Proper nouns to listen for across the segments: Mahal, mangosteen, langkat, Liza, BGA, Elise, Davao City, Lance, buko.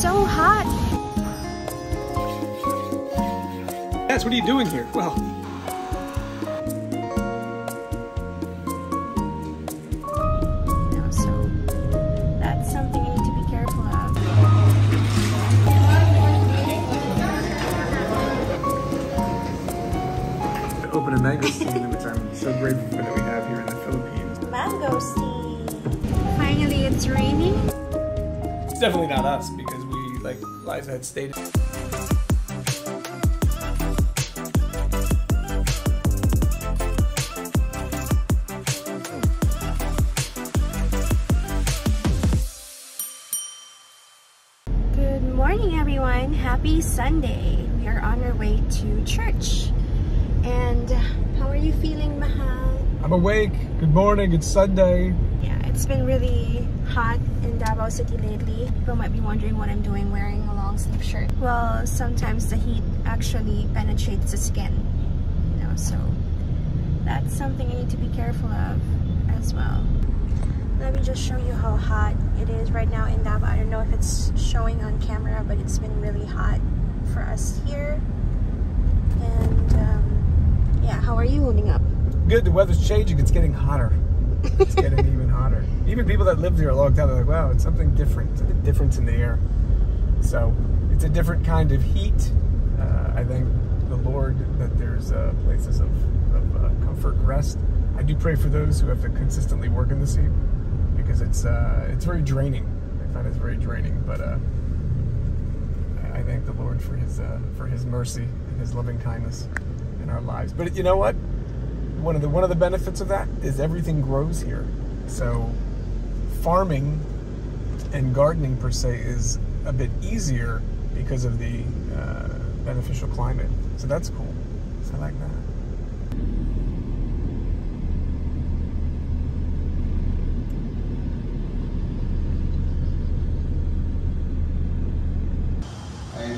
so hot. Lance, what are you doing here? Well. No, so that's something you need to be careful of. I open a mangosteen, which I'm so grateful for that we have here in the Philippines. Mangosteen. Finally, it's raining. It's definitely not us because we, like Liza had stated. Happy Sunday. We are on our way to church. And how are you feeling, Mahal? I'm awake. Good morning. It's Sunday. Yeah, it's been really hot in Davao City lately. People might be wondering what I'm doing wearing a long sleeve shirt. Well, sometimes the heat actually penetrates the skin, you know, so that's something you need to be careful of as well. Let me just show you how hot it is right now in Davao. I don't know if it's showing on camera, but it's been really hot for us here. And yeah, how are you holding up? Good, the weather's changing, it's getting hotter. It's getting even hotter. Even people that lived here a long time are like, wow, it's something different, it's a difference in the air. So it's a different kind of heat. I thank the Lord that there's places of comfort and rest. I do pray for those who have to consistently work in the heat. Because it's very draining. I find it's very draining, but I thank the Lord for His mercy and His loving kindness in our lives. But you know what? One of the benefits of that is everything grows here. So farming and gardening per se is a bit easier because of the beneficial climate. So that's cool. So I like that.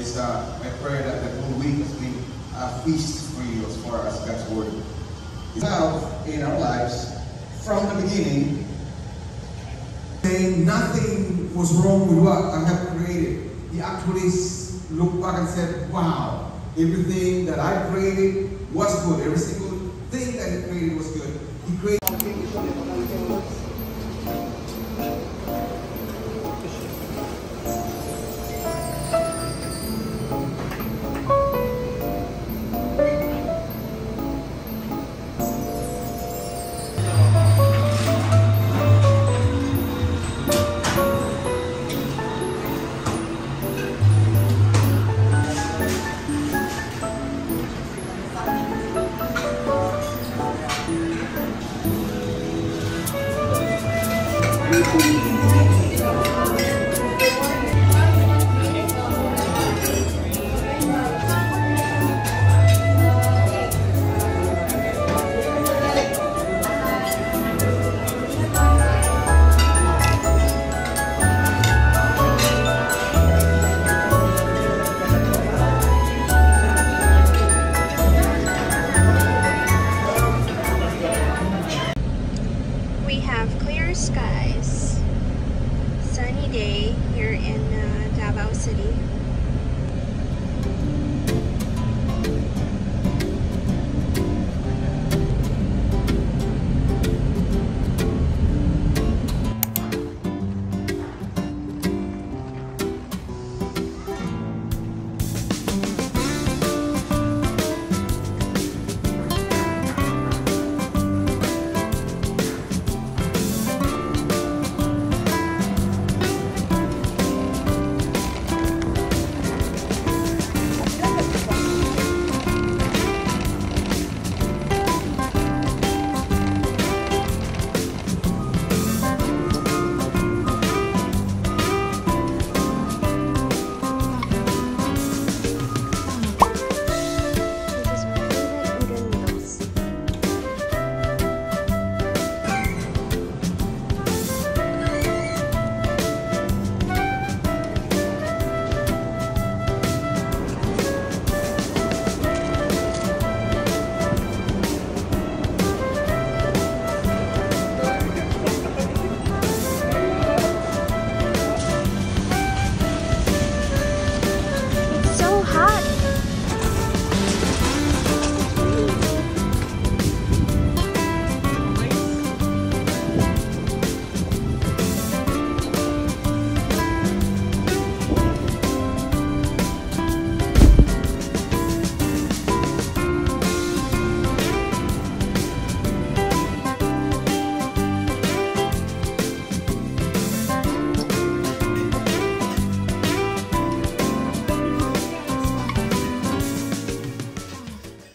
It's my prayer that the whole week has been a feast for you as far as God's Word. Now, in our lives, from the beginning, saying nothing was wrong with what I have created. He actually looked back and said, wow, everything that I created was good. Every single thing that He created was good. He created...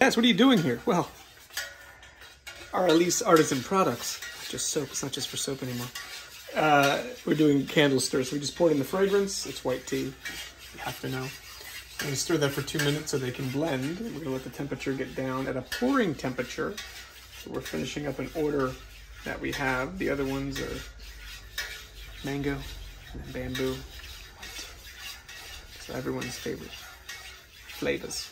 Lance, what are you doing here? Well, our Elise Artisan Products. Just soap. It's not just for soap anymore. We're doing candle stirs. We just poured in the fragrance. It's white tea. You have to know. I'm going to stir that for 2 minutes so they can blend. We're going to let the temperature get down at a pouring temperature. So we're finishing up an order that we have. The other ones are mango and bamboo. So everyone's favorite flavors.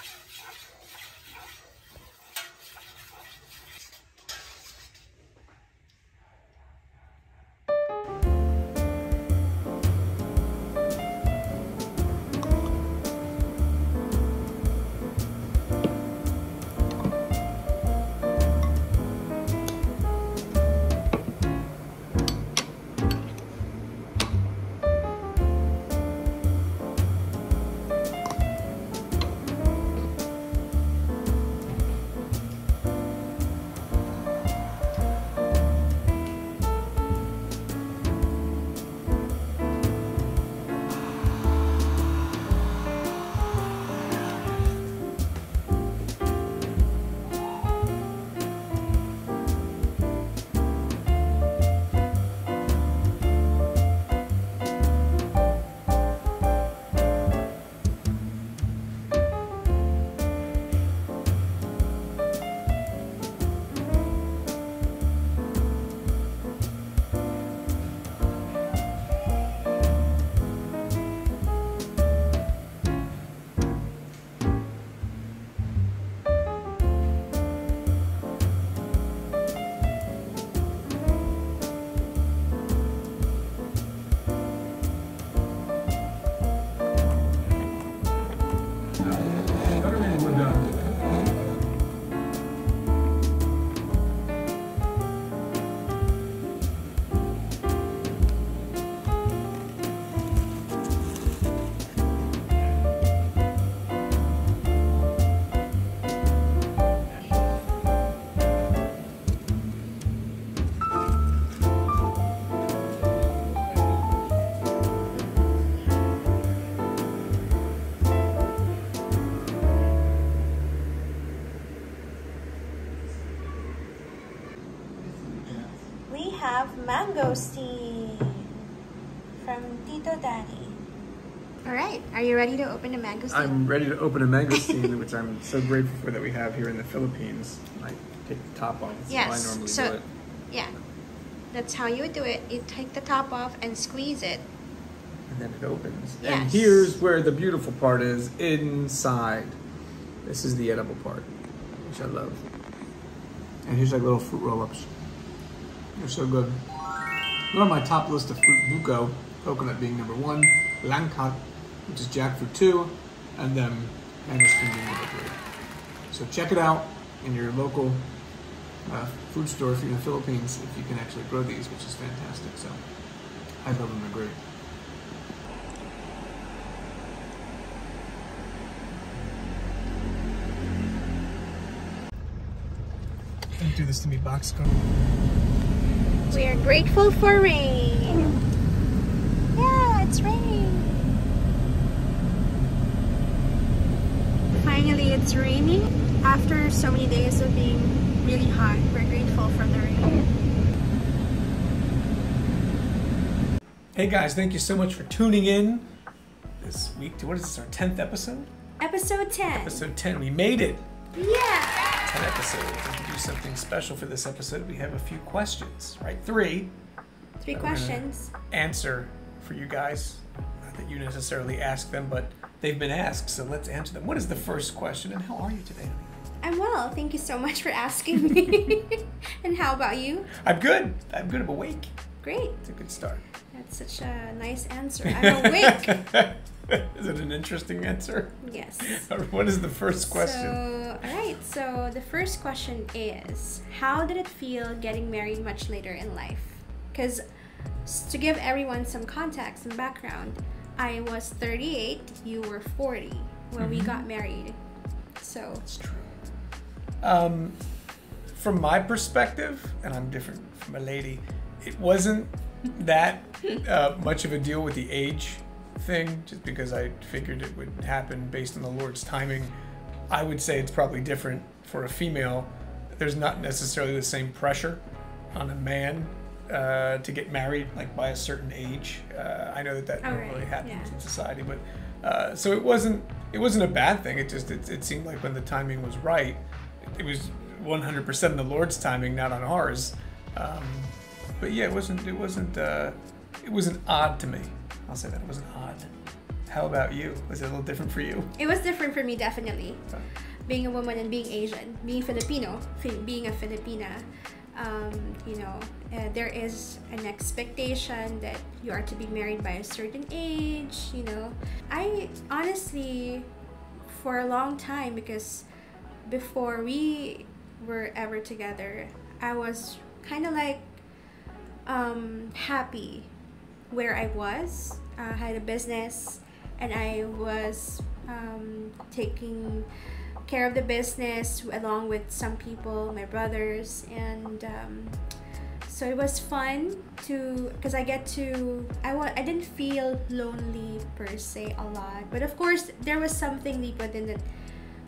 Mangosteen from Tito Daddy. All right, are you ready to open a mangosteen? I'm ready to open a mangosteen, which I'm so grateful for that we have here in the Philippines. I take the top off. That's yes. How I normally do it. Yeah, that's how you do it. You take the top off and squeeze it. And then it opens. Yes. And here's where the beautiful part is, inside. This is the edible part, which I love. And here's like little fruit roll-ups. They're so good. One on my top list of fruit, buko, coconut being number 1, langkat, which is jackfruit 2, and then mangosteen being number 3. So check it out in your local food store if you're in the Philippines, if you can actually grow these, which is fantastic. So I love them, they're great. Don't do this to me, box cover. We are grateful for rain. Yeah, it's raining. Finally, it's raining. After so many days of being really hot, we're grateful for the rain. Hey guys, thank you so much for tuning in this week to, what is this, our 10th episode? Episode 10. Episode 10, we made it. Yeah. An episode. And to do something special for this episode, we have a few questions, right? Three questions. Answer for you guys. Not that you necessarily ask them, but they've been asked, so let's answer them. What is the first question, and how are you today? I'm well. Thank you so much for asking me. And how about you? I'm good. I'm good. I'm awake. Great. It's a good start. That's such a nice answer. I'm awake. Is it an interesting answer? Yes. What is the first question? So, all right. So the first question is, how did it feel getting married much later in life? Because to give everyone some context and background, I was 38, you were 40 when we got married. So that's true. From my perspective, and I'm different from a lady, it wasn't that much of a deal with the age. thing, just because I figured it would happen based on the Lord's timing. I would say it's probably different for a female. There's not necessarily the same pressure on a man to get married like by a certain age. I know that never really happens in society, but so it wasn't a bad thing. It just it seemed like when the timing was right, it was 100% the Lord's timing, not on ours. But yeah, it wasn't odd to me. I'll say that it wasn't odd. How about you? Was it a little different for you? It was different for me, definitely. Okay. Being a woman and being Asian, being Filipino, being a Filipina, you know, there is an expectation that you are to be married by a certain age, you know. I honestly, for a long time, because before we were ever together, I was kind of like happy where I was. I had a business and I was taking care of the business along with some people, my brothers, and so it was fun to, because I didn't feel lonely per se a lot, but of course there was something deep within that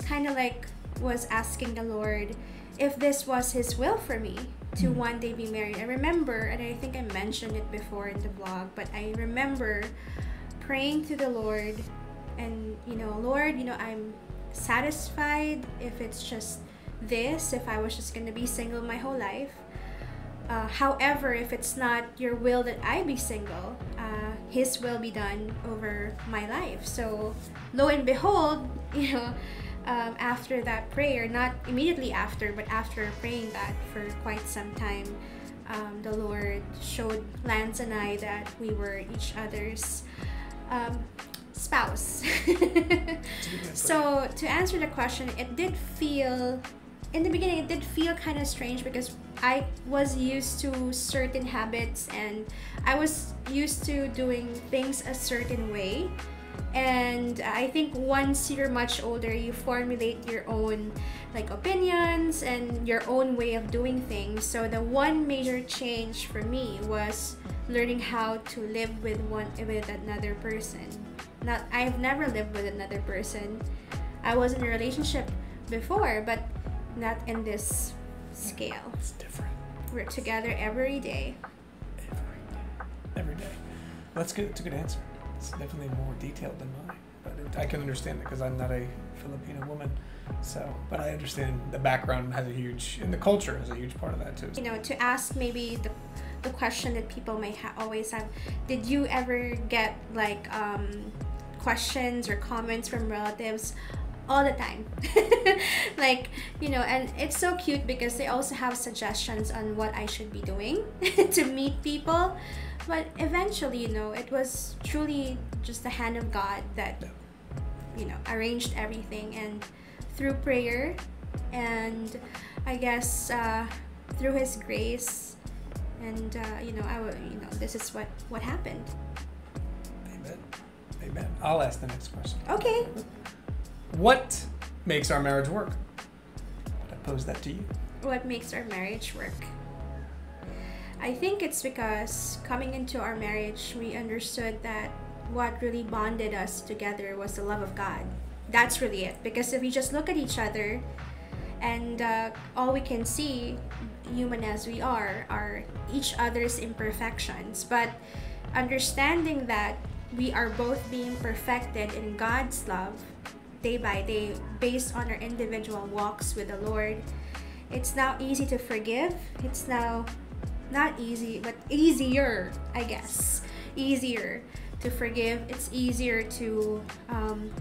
kind of like was asking the Lord if this was His will for me to one day be married. I remember, and I think I mentioned it before in the vlog, but I remember praying to the Lord and, you know, Lord, you know, I'm satisfied if it's just this, if I was just gonna be single my whole life. However, if it's not your will that I be single, His will be done over my life. So lo and behold, you know, after that prayer, not immediately after, but after praying that for quite some time, the Lord showed Lance and I that we were each other's spouse. So to answer the question, it did feel, in the beginning, it did feel kind of strange because I was used to certain habits and I was used to doing things a certain way. And I think once you're much older, you formulate your own like opinions and your own way of doing things. So the one major change for me was learning how to live with another person. I've never lived with another person. I was in a relationship before, but not in this scale. It's different. We're together every day. Every day. That's good. It's a good answer. It's definitely more detailed than mine, but I can understand it because I'm not a Filipino woman. So, but I understand the background has a huge, and the culture has a huge part of that too. You know, to ask maybe the question that people may always have, did you ever get like questions or comments from relatives? All the time. Like, you know, and it's so cute because they also have suggestions on what I should be doing to meet people. But eventually, you know, it was truly just the hand of God that, you know, arranged everything. And through prayer and I guess through His grace and, you know, this is what happened. Amen. Amen. I'll ask the next question. Okay. What makes our marriage work? I pose that to you. What makes our marriage work? I think it's because coming into our marriage, we understood that what really bonded us together was the love of God. That's really it. Because if we just look at each other and all we can see, human as we are each other's imperfections. But understanding that we are both being perfected in God's love day by day based on our individual walks with the Lord, it's now easy to forgive. It's now not easy, but easier, I guess. Easier to forgive. It's easier to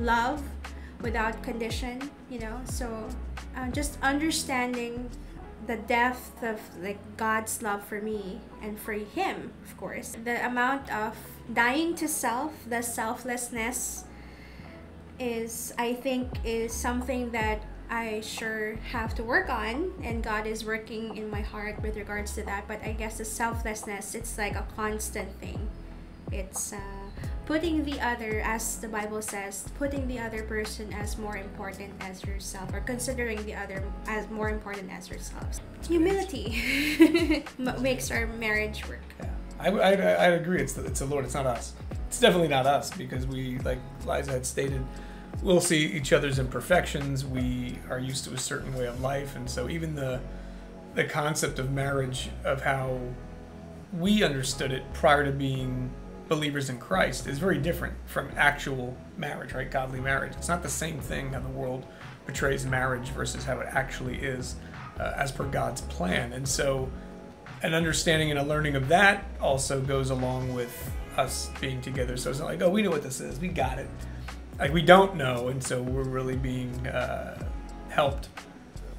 love without condition, you know. So just understanding the depth of like God's love for me and for Him, of course. The amount of dying to self, the selflessness is, I think, is something that I sure have to work on, and God is working in my heart with regards to that. But I guess the selflessness, it's like a constant thing. It's putting the other, as the Bible says, putting the other person as more important as yourself, or considering the other as more important as yourself. Humility makes our marriage work. Yeah. I agree. It's the Lord. It's not us. It's definitely not us, because we, like Liza had stated, we'll see each other's imperfections. We are used to a certain way of life, and so even the concept of marriage, of how we understood it prior to being believers in Christ, is very different from actual marriage, right? Godly marriage. It's not the same thing how the world portrays marriage versus how it actually is as per God's plan. And so an understanding and a learning of that also goes along with us being together. So it's not like, oh, we know what this is, we got it. Like, we don't know, and so we're really being helped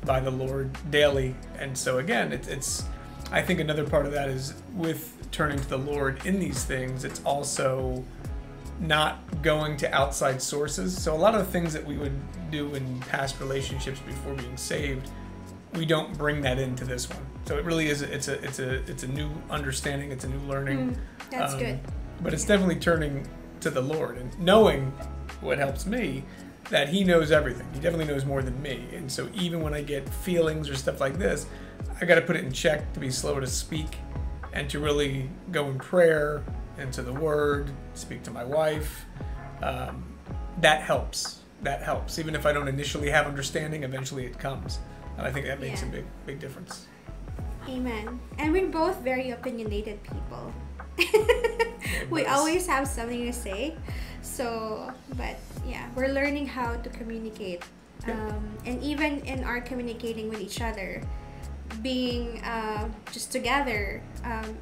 by the Lord daily. And so again, it's I think another part of that is with turning to the Lord in these things, it's also not going to outside sources. So a lot of the things that we would do in past relationships before being saved, we don't bring that into this one. So it really is it's a new understanding, it's a new learning. That's good. But it's definitely turning to the Lord and knowing what helps me, that he knows everything. He definitely knows more than me. And so even when I get feelings or stuff like this, I got to put it in check, to be slow to speak and to really go in prayer and to the word, speak to my wife. That helps. That helps. Even if I don't initially have understanding, eventually it comes. And I think that makes a big difference. Amen. And we're both very opinionated people. We always have something to say. So, but yeah, we're learning how to communicate. And even in our communicating with each other, being just together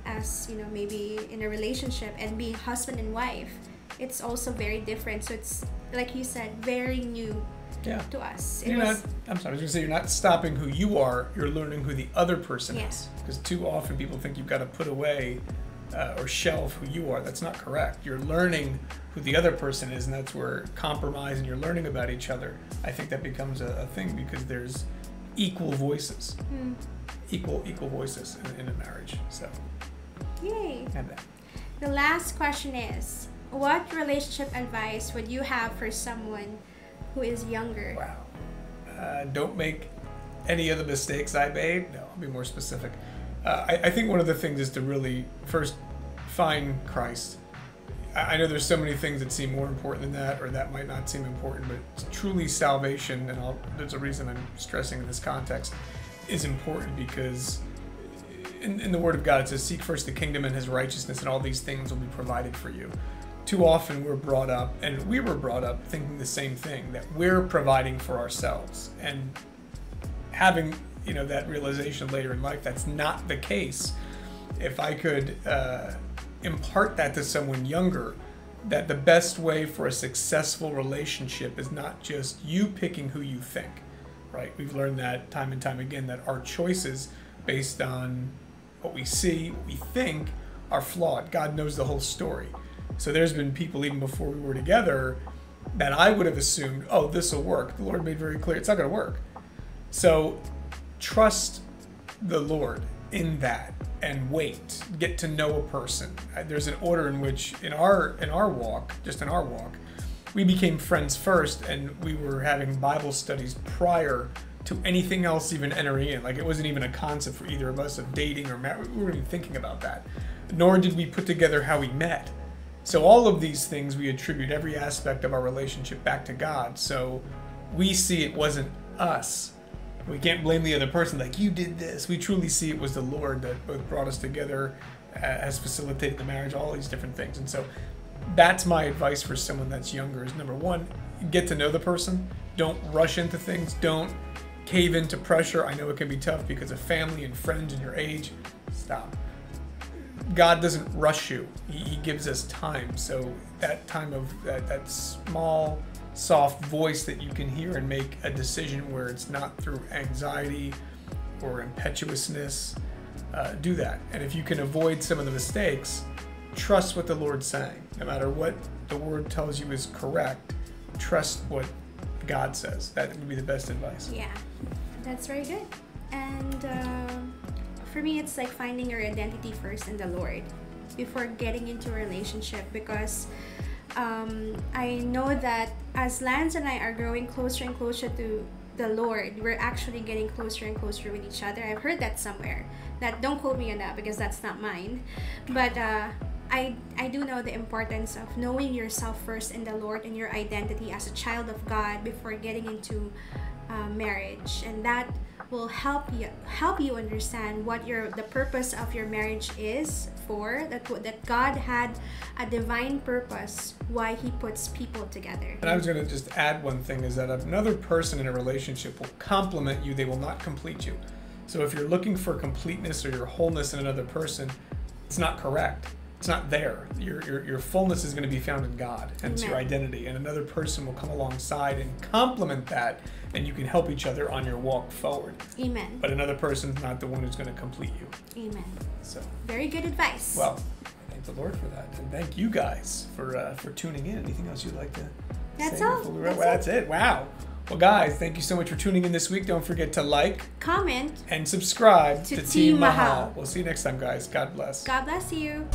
as, you know, maybe in a relationship, and being husband and wife, it's also very different. So it's, like you said, very new to us. You're not stopping who you are, you're learning who the other person is. Because too often people think you've got to put away or shelf who you are. That's not correct. You're learning who the other person is, and that's where compromise and you're learning about each other. I think that becomes a thing, because there's equal voices. Equal voices in a marriage. So yay. And that. The last question is, what relationship advice would you have for someone who is younger? Wow. Don't make any of the mistakes I made. No, I'll be more specific. I think one of the things is to really first find Christ. I know there's so many things that seem more important than that, or that might not seem important, but it's truly salvation, and there's a reason I'm stressing in this context, is important, because in the Word of God it says, seek first the kingdom and his righteousness, and all these things will be provided for you. Too often we're brought up, and we were brought up thinking the same thing, that we're providing for ourselves, and having that realization later in life, that's not the case. If I could impart that to someone younger, that the best way for a successful relationship is not just you picking who you think, right? We've learned that time and time again, that our choices based on what we see, what we think, are flawed. God knows the whole story. So there's been people, even before we were together, that I would have assumed, oh, this will work. The Lord made very clear, it's not going to work. So trust the Lord in that, and wait, get to know a person. There's an order in which in our walk, we became friends first, and we were having Bible studies prior to anything else even entering in. Like, it wasn't even a concept for either of us of dating or marriage. We weren't even thinking about that. Nor did we put together how we met. So all of these things, we attribute every aspect of our relationship back to God. So we see it wasn't us. We can't blame the other person, like, you did this. We truly see it was the Lord that both brought us together, has facilitated the marriage, all these different things. And so that's my advice for someone that's younger, is number one, get to know the person. Don't rush into things. Don't cave into pressure. I know it can be tough because of family and friends and your age. Stop. God doesn't rush you. He gives us time. So that time of that small, soft voice that you can hear, and make a decision where it's not through anxiety or impetuousness, do that. And if you can avoid some of the mistakes, trust what the Lord's saying. No matter what the Word tells you is correct, trust what God says. That would be the best advice. Yeah, that's very good. And for me, it's like finding your identity first in the Lord before getting into a relationship, because I know that as Lance and I are growing closer and closer to the Lord, we're actually getting closer and closer with each other. I've heard that somewhere. That, don't quote me on that because that's not mine. But I do know the importance of knowing yourself first in the Lord and your identity as a child of God before getting into marriage, and that will help you understand what the purpose of your marriage is for, that God had a divine purpose why he puts people together. And I was going to just add one thing, is that another person in a relationship will complement you, they will not complete you. So if you're looking for completeness or your wholeness in another person, it's not correct. It's not there. Your fullness is going to be found in God, and it's your identity. And another person will come alongside and complement that, and you can help each other on your walk forward. Amen. But another person's not the one who's going to complete you. Amen. So very good advice. Well, thank the Lord for that, and thank you guys for tuning in. Anything else you'd like to? That's all. That's it. Wow. Well, guys, thank you so much for tuning in this week. Don't forget to like, comment, and subscribe to Team Mahal. We'll see you next time, guys. God bless. God bless you.